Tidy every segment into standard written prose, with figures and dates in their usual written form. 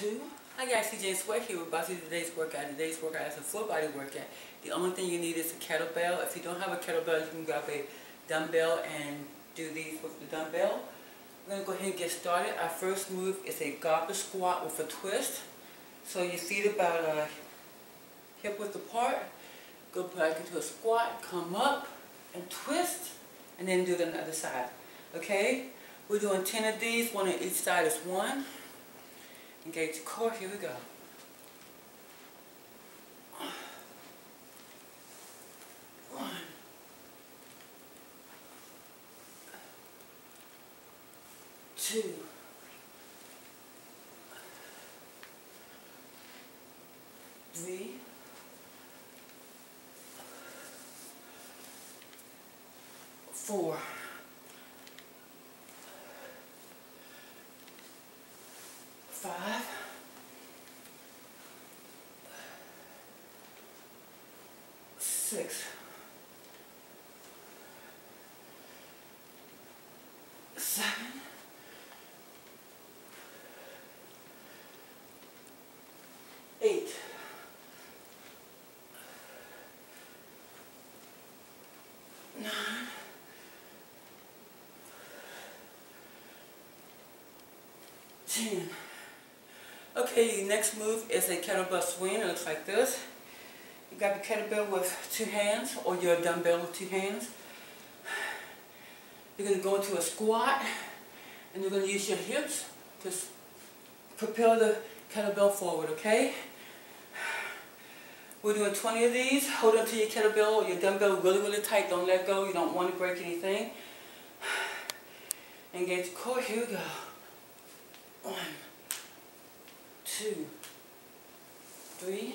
two. Hi guys, CJ Sweat here with about today's workout. Today's workout is a full body workout. The only thing you need is a kettlebell. If you don't have a kettlebell, you can grab a dumbbell and do these with the dumbbell. We're going to go ahead and get started. Our first move is a goblet squat with a twist. So your feet about hip width apart. Go back into a squat, come up and twist, and then do it on the other side. Okay? We're doing 10 of these, one on each side is one. Engage the core, here we go. One. Two. Three. Four. 5, 6, 7, 8. 9, 10. Okay, the next move is a kettlebell swing. It looks like this. You grab your kettlebell with two hands or your dumbbell with two hands. You're going to go into a squat and you're going to use your hips to propel the kettlebell forward, okay? We're doing 20 of these. Hold onto your kettlebell or your dumbbell really tight. Don't let go. You don't want to break anything. Engage the core. Here we go. 1, 2, 3,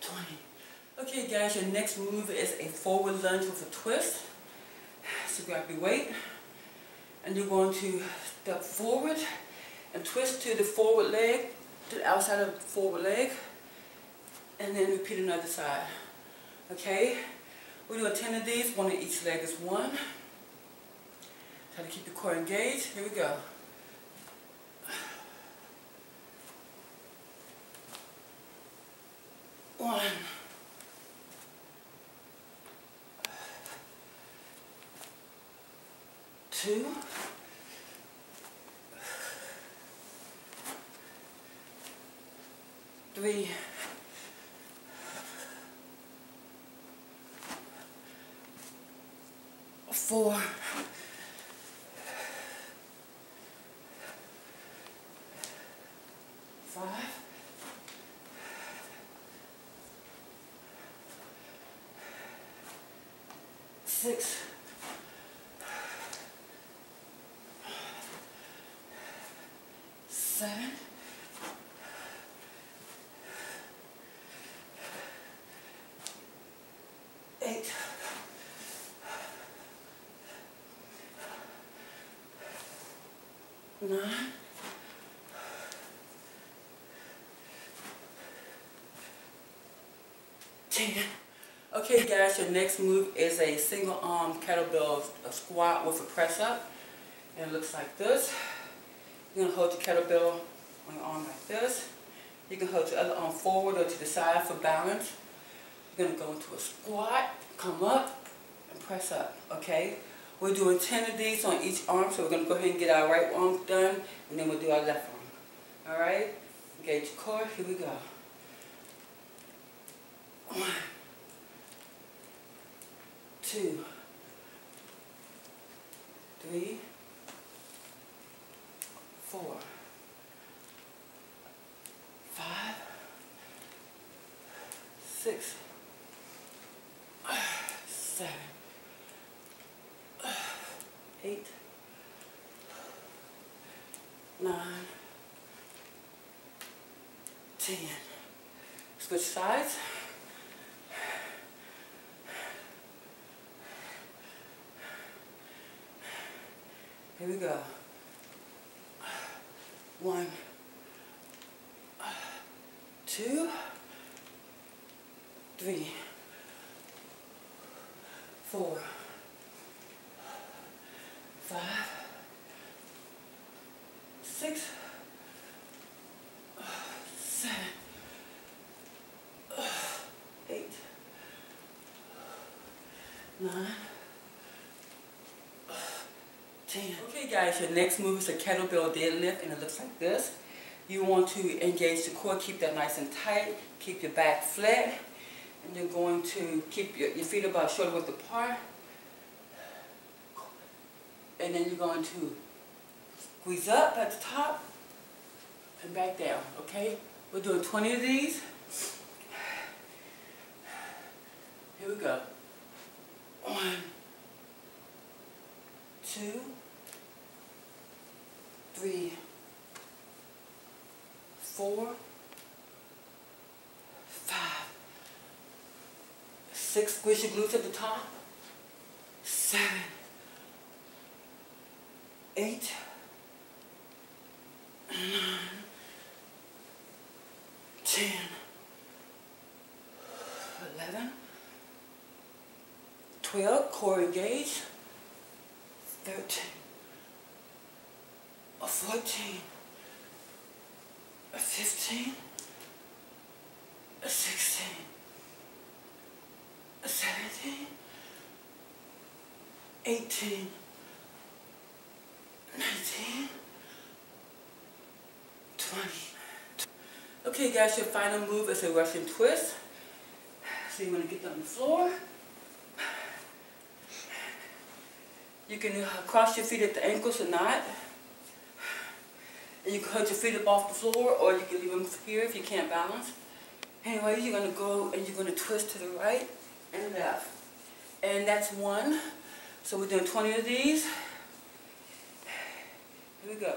20. Okay guys, your next move is a forward lunge with a twist. So grab your weight and you're going to step forward and twist to the forward leg, to the outside of the forward leg, and then repeat another side. Okay? We're doing 10 of these, one on each leg is one. Try to keep your core engaged. Here we go. 3, 4, 5, 6. 9, 10. Okay guys, your next move is a single arm kettlebell squat with a press up. And it looks like this. You're going to hold the kettlebell on your arm like this. You can hold your other arm forward or to the side for balance. You're going to go into a squat, come up, and press up, okay? We're doing 10 of these on each arm, so we're going to go ahead and get our right arm done, and then we'll do our left arm. All right? Engage your core. Here we go. 1, 2, 3, 4, 5, 6, 7, 8, 9, 10. Switch sides. Here we go. 1, 2, 3, 4, 5, 6, 7, 8, 9, 10. Okay guys, your next move is a kettlebell deadlift, and it looks like this. You want to engage the core, keep that nice and tight, keep your back flat, and you're going to keep your feet about shoulder width apart, and then you're going to squeeze up at the top and back down, okay? We're doing 20 of these. Here we go. 1, 2, 3, 4, 5, 6, squish your glutes at the top, 7, 8, 9, 10, 11, 12, core engage, 13, 14, 15, 16, 17, 18, 19, 20. Okay guys, your final move is a Russian twist. So you want to get on the floor. You can cross your feet at the ankles or not. And you can hold your feet up off the floor, or you can leave them here if you can't balance. Anyway, you're going to go and you're going to twist to the right and left. And that's 1. So we're doing 20 of these. Here we go.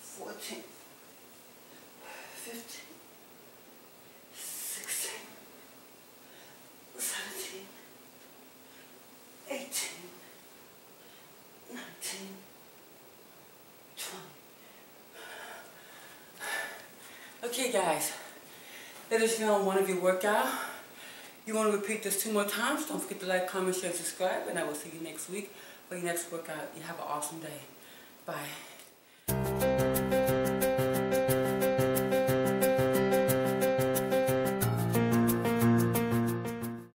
14, 15, 16, 17, 18, 19, 20. Okay guys, that is now one of your workout. You want to repeat this 2 more times. Don't forget to like, comment, share, subscribe, and I will see you next week for your next workout. You have an awesome day. Bye.